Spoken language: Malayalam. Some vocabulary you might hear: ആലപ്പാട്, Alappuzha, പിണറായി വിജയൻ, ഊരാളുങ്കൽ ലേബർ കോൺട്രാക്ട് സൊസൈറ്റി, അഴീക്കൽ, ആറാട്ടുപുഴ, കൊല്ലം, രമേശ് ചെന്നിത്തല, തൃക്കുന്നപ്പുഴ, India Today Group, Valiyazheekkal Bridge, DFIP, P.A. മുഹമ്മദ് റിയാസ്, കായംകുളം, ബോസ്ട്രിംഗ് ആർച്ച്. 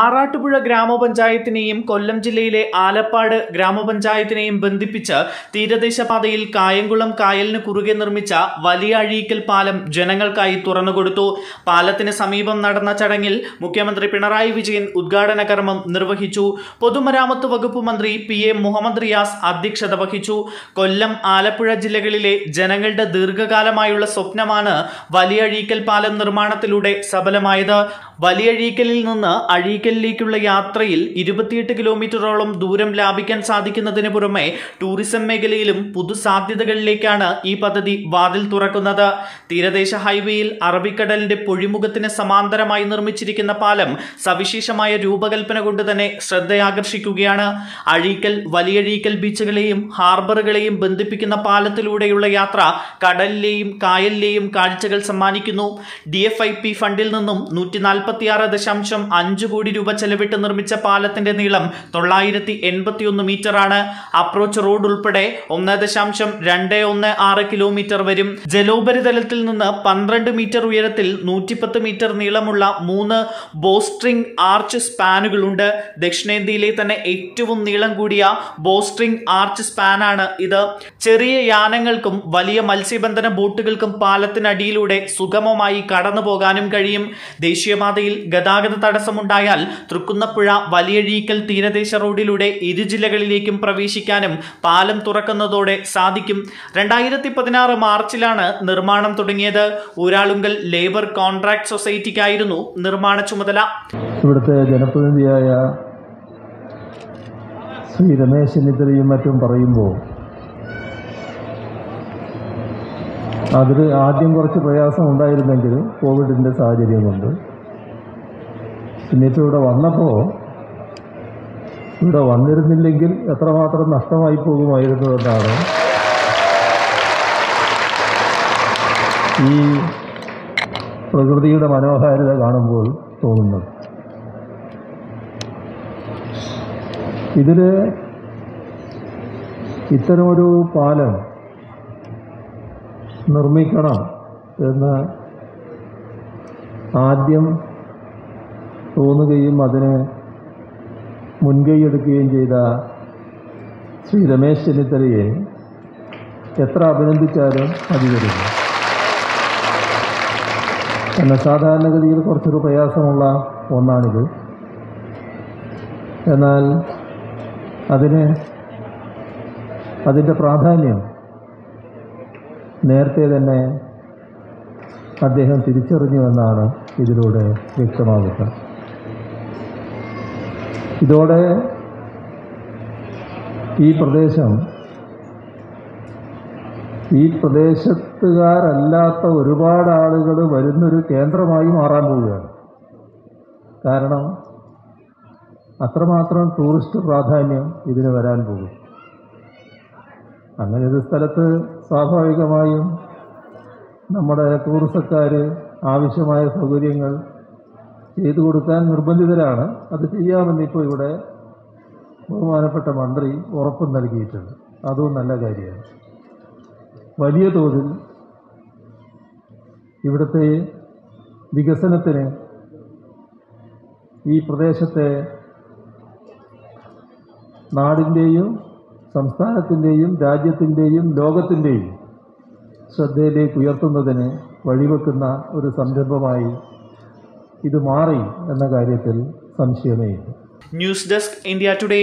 ആറാട്ടുപുഴ ഗ്രാമപഞ്ചായത്തിനെയും കൊല്ലം ജില്ലയിലെ ആലപ്പാട് ഗ്രാമപഞ്ചായത്തിനെയും ബന്ധിപ്പിച്ച് തീരദേശ പാതയിൽ കായംകുളം കായലിന് കുറുകെ നിർമ്മിച്ച വലിയ അഴീക്കൽ പാലം ജനങ്ങൾക്കായി തുറന്നുകൊടുത്തു. പാലത്തിന് സമീപം നടന്ന ചടങ്ങിൽ മുഖ്യമന്ത്രി പിണറായി വിജയൻ ഉദ്ഘാടന കർമ്മം നിർവഹിച്ചു. പൊതുമരാമത്ത് വകുപ്പ് മന്ത്രി P.A. മുഹമ്മദ് റിയാസ് അധ്യക്ഷത വഹിച്ചു. കൊല്ലം ആലപ്പുഴ ജില്ലകളിലെ ജനങ്ങളുടെ ദീർഘകാലമായുള്ള സ്വപ്നമാണ് വലിയ അഴീക്കൽ പാലം നിർമ്മാണത്തിലൂടെ സഫലമായത്. വലിയ അഴീക്കലിൽ നിന്ന് അഴീക്കലിലേക്കുള്ള യാത്രയിൽ 28 കിലോമീറ്ററോളം ദൂരം ലാഭിക്കാൻ സാധിക്കുന്നതിന് പുറമെ ടൂറിസം മേഖലയിലും പുതുസാധ്യതകളിലേക്കാണ് ഈ പദ്ധതി വാതിൽ തുറക്കുന്നത്. തീരദേശ ഹൈവേയിൽ അറബിക്കടലിന്റെ പൊഴിമുഖത്തിന് സമാന്തരമായി നിർമ്മിച്ചിരിക്കുന്ന പാലം സവിശേഷമായ രൂപകൽപ്പന കൊണ്ട് തന്നെ ശ്രദ്ധയാകർഷിക്കുകയാണ്. അഴീക്കൽ വലിയ അഴീക്കൽ ബീച്ചുകളെയും ഹാർബറുകളെയും ബന്ധിപ്പിക്കുന്ന പാലത്തിലൂടെയുള്ള യാത്ര കടലിലെയും കായലിലെയും കാഴ്ചകൾ സമ്മാനിക്കുന്നു. DFIP ഫണ്ടിൽ നിന്നും 146.5 കോടി രൂപ ചെലവിട്ട് നിർമ്മിച്ച പാലത്തിന്റെ നീളം 981 മീറ്ററാണ്. അപ്രോച്ച് റോഡ് ഉൾപ്പെടെ 1.216 കിലോമീറ്റർ വരും. ജലോപരിതലത്തിൽ നിന്ന് 12 മീറ്റർ ഉയരത്തിൽ 110 മീറ്റർ നീളമുള്ള 3 ബോസ്ട്രിംഗ് ആർച്ച് സ്പാനുകളുണ്ട്. ദക്ഷിണേന്ത്യയിലെ തന്നെ ഏറ്റവും നീളം കൂടിയ ബോസ്ട്രിംഗ് ആർച്ച് സ്പാനാണ് ഇത്. ചെറിയ യാനങ്ങൾക്കും വലിയ മത്സ്യബന്ധന ബോട്ടുകൾക്കും പാലത്തിനടിയിലൂടെ സുഗമമായി കടന്നു പോകാനും കഴിയും. ദേശീയപാതയിൽ ഗതാഗത തടസ്സമുണ്ടായാൽ തൃക്കുന്നപ്പുഴ വലിയഴീക്കൽ തീരദേശ റോഡിലൂടെ ഇരു ജില്ലകളിലേക്കും പ്രവേശിക്കാനും പാലം തുറക്കുന്നതോടെ സാധിക്കും. 2016 മാർച്ചിലാണ് നിർമ്മാണം തുടങ്ങിയത്. ഊരാളുങ്കൽ ലേബർ കോൺട്രാക്ട് സൊസൈറ്റിക്കായിരുന്നു നിർമ്മാണ ചുമതല. ഇവിടുത്തെ ജനപ്രതിനിധിയായ ശ്രീ രമേശ് ചെന്നിത്തലയും മറ്റും പറയുമ്പോൾ അതിൽ ആദ്യം കുറച്ച് പ്രയാസം ഉണ്ടായിരുന്നെങ്കിലും കോവിഡിൻ്റെ സാഹചര്യം കൊണ്ട് പിന്നീട് ഇവിടെ വന്നപ്പോൾ ഇവിടെ വന്നിരുന്നില്ലെങ്കിൽ എത്രമാത്രം നഷ്ടമായി പോകുമായിരുന്നു എന്നാണ് ഈ പ്രകൃതിയുടെ മനോഹാരിത കാണുമ്പോൾ തോന്നുന്നത്. ഇതിൽ ഇത്തരമൊരു പാലം നിർമ്മിക്കണം എന്ന് ആദ്യം തോന്നുകയും അതിന് മുൻകൈയെടുക്കുകയും ചെയ്ത ശ്രീ രമേശ് ചെന്നിത്തലയെ എത്ര അഭിനന്ദിച്ചാലും അധികരിക്കും. എന്നാൽ സാധാരണഗതിയിൽ കുറച്ചൊരു പ്രയാസമുള്ള ഒന്നാണിത്. എന്നാൽ അതിൻ്റെ പ്രാധാന്യം നേരത്തെ തന്നെ അദ്ദേഹം തിരിച്ചറിഞ്ഞുവെന്നാണ് ഇതിലൂടെ വ്യക്തമാകുന്നത്. ഇതോടെ ഈ പ്രദേശത്തുകാരല്ലാത്ത ഒരുപാട് ആളുകൾ വരുന്നൊരു കേന്ദ്രമായി മാറാൻ പോവുകയാണ്. കാരണം അത്രമാത്രം ടൂറിസ്റ്റ് പ്രാധാന്യം ഇതിന് വരാൻ പോകും. അങ്ങനെ ഒരു സ്ഥലത്ത് സ്വാഭാവികമായും നമ്മുടെ ടൂറിസക്കാർ ആവശ്യമായ സൗകര്യങ്ങൾ ചെയ്തു കൊടുക്കാൻ നിർബന്ധിതരാണ്. അത് ചെയ്യാമെന്ന് ഇപ്പോൾ ഇവിടെ ബഹുമാനപ്പെട്ട മന്ത്രി ഉറപ്പ് നൽകിയിട്ടുണ്ട്. അതും നല്ല കാര്യമാണ്. വലിയ തോതിൽ ഇവിടുത്തെ വികസനത്തിന് ഈ പ്രദേശത്തെ നാടിൻ്റെയും സംസ്ഥാനത്തിൻ്റെയും രാജ്യത്തിൻ്റെയും ലോകത്തിൻ്റെയും ശ്രദ്ധയിലേക്ക് ഉയർത്തുന്നതിന് വഴിവെക്കുന്ന ഒരു സംരംഭമായി ഇത് മാറി എന്ന കാര്യത്തിൽ സംശയമേയില്ല. News desk, India today.